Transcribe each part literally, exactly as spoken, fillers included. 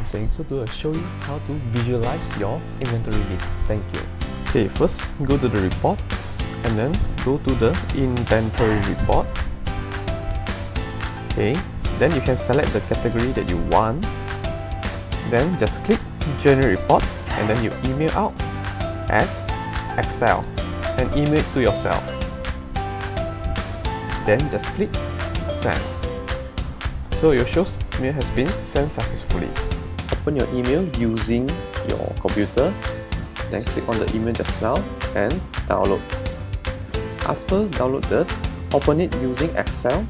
I'm saying. So to show you how to visualize your inventory list. Thank you. Okay, first go to the report and then go to the inventory report. Okay, then you can select the category that you want. Then just click generate report and then you email out as Excel and email it to yourself. Then just click send. So your show's email has been sent successfully. Open your email using your computer. Then click on the email just now and download. After downloaded, open it using Excel.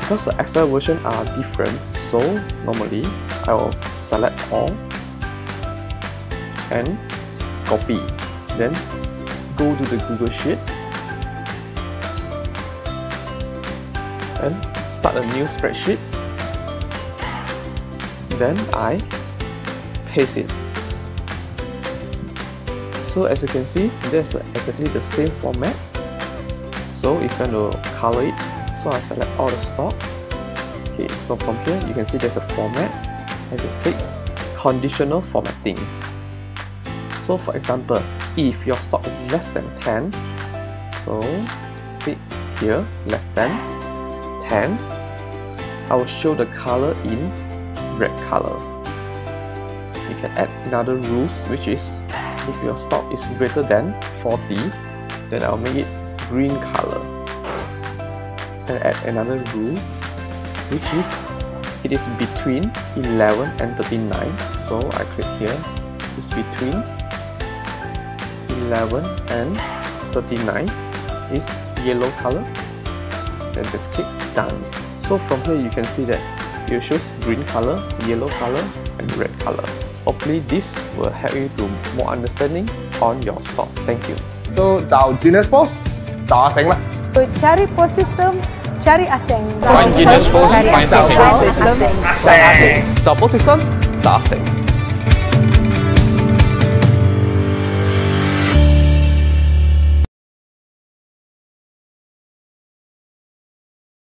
Because the Excel version are different, so normally I will select all and copy. Then go to the Google Sheet and start a new spreadsheet. Then I paste it. So as you can see, there's exactly the same format. So you can color it. So I select all the stock. Okay, so from here you can see there's a format and just click conditional formatting. So for example, if your stock is less than ten, so click here less than ten. I will show the color in red color. You can add another rules, which is if your stock is greater than forty, then I'll make it green color. And add another rule, which is it is between eleven and thirty-nine. So I click here, it's between eleven and thirty-nine is yellow color. Then just click done. So from here you can see that it shows green color, yellow color and red color. Hopefully this will help you to more understanding on your stock. Thank you. So tahu Genius P O S, tahu Ah Seng lah. So cari P O S system, cari Ah Seng. Find Genius P O S, find Ah Seng. Tahu P O S system, tahu Ah Seng.